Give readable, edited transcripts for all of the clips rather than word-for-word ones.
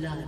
blood.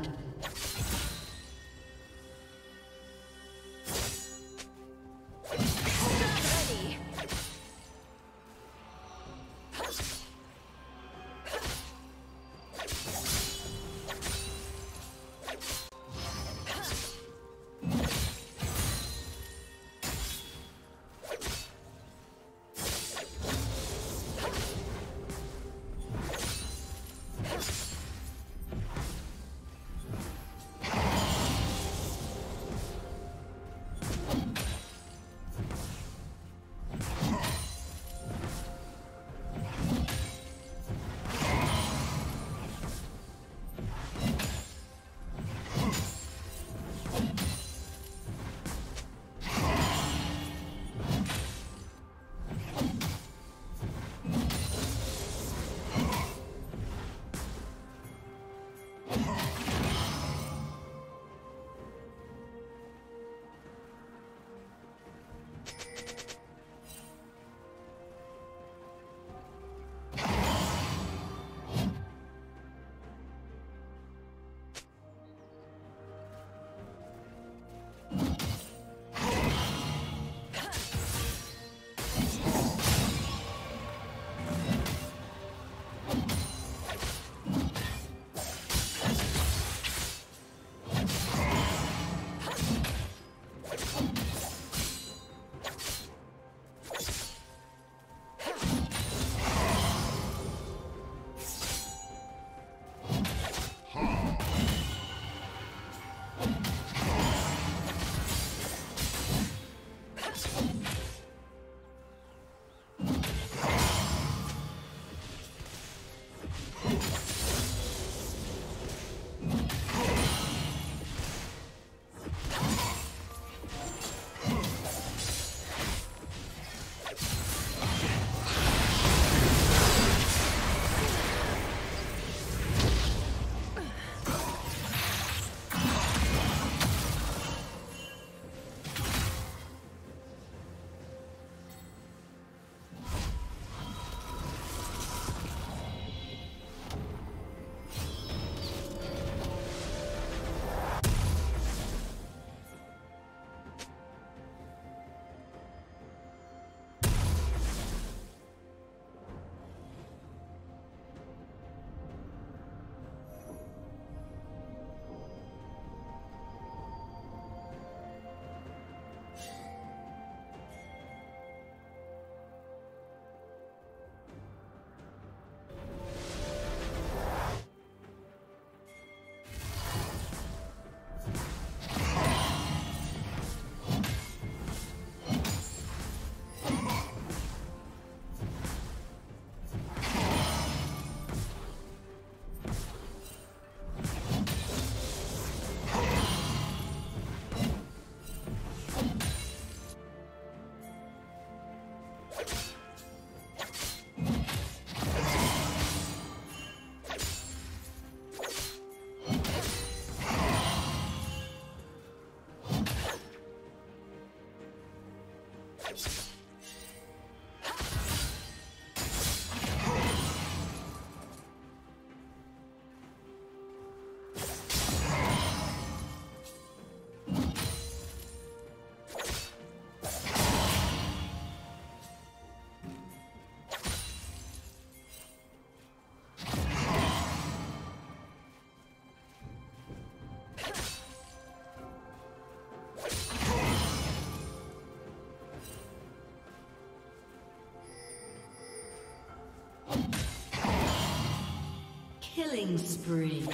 Killing spree.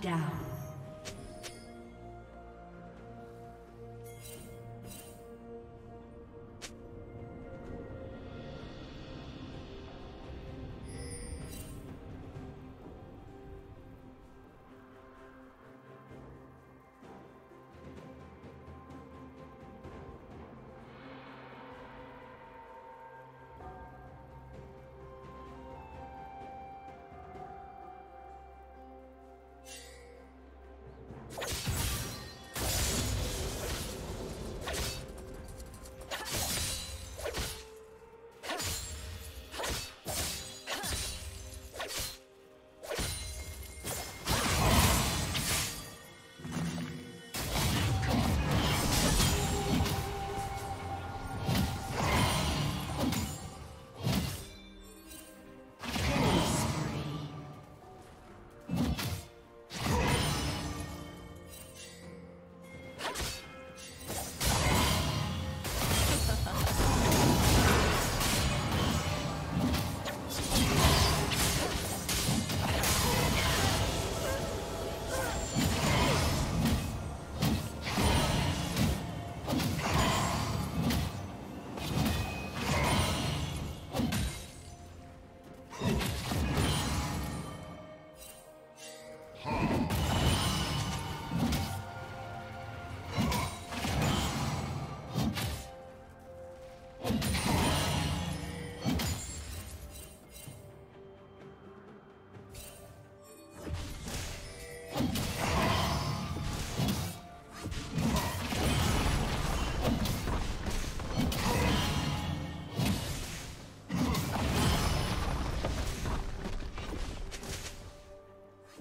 down.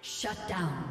Shut down.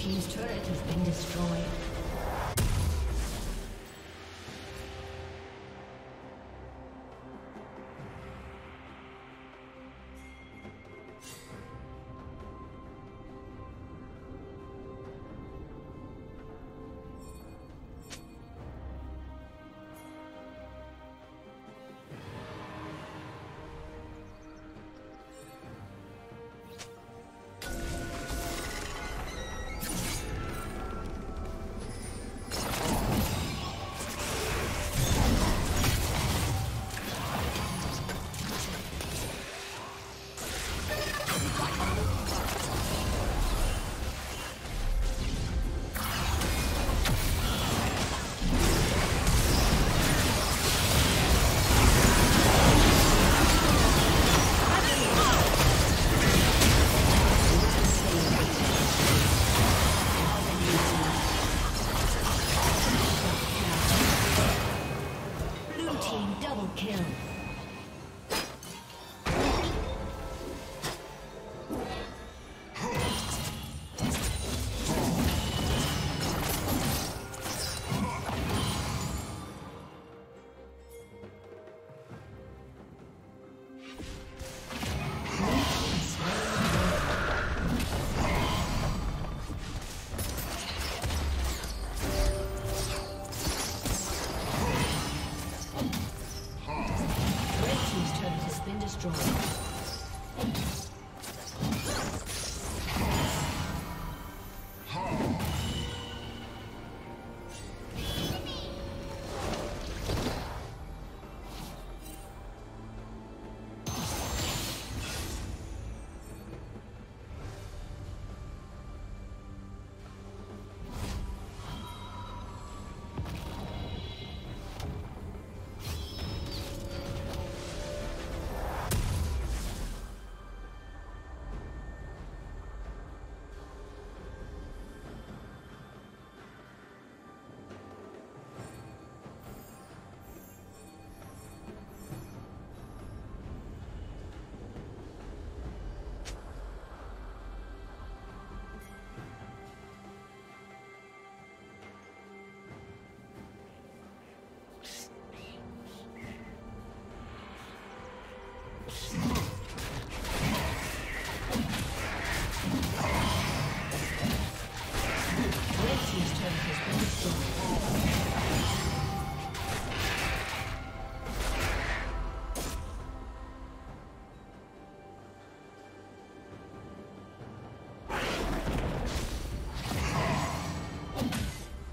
team's turret has been destroyed.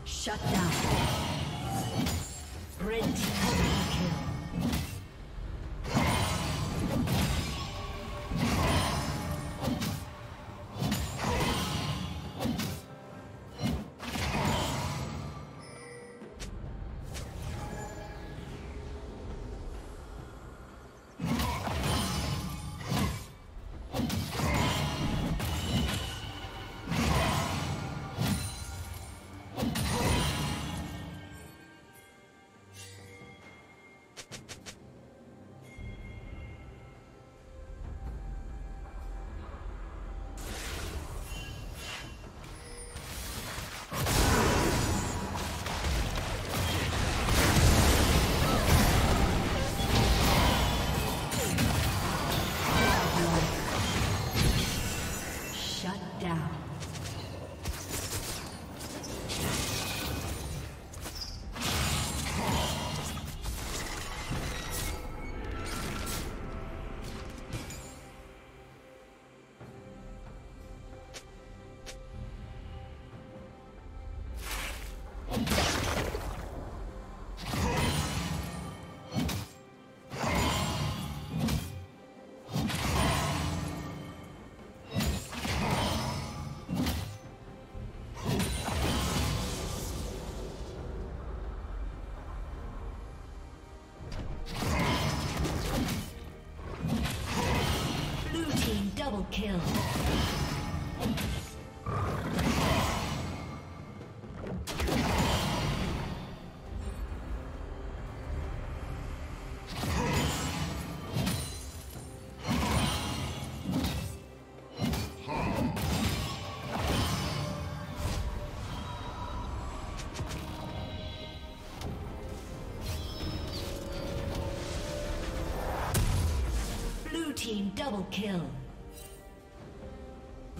Shut down. Red team kill. Kill. team double kill.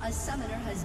A summoner has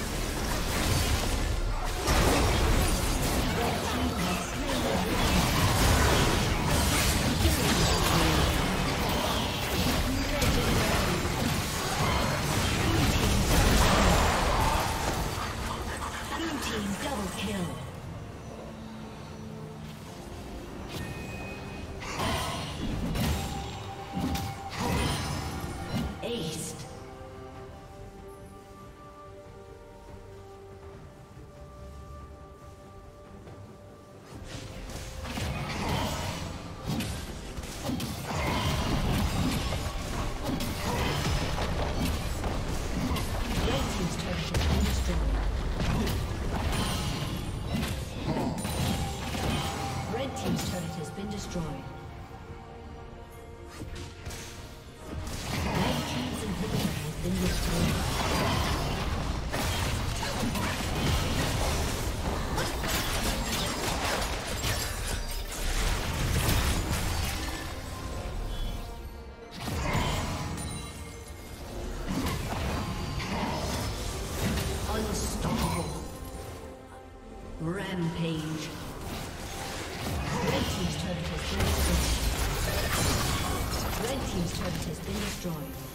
Red team's turret has been destroyed.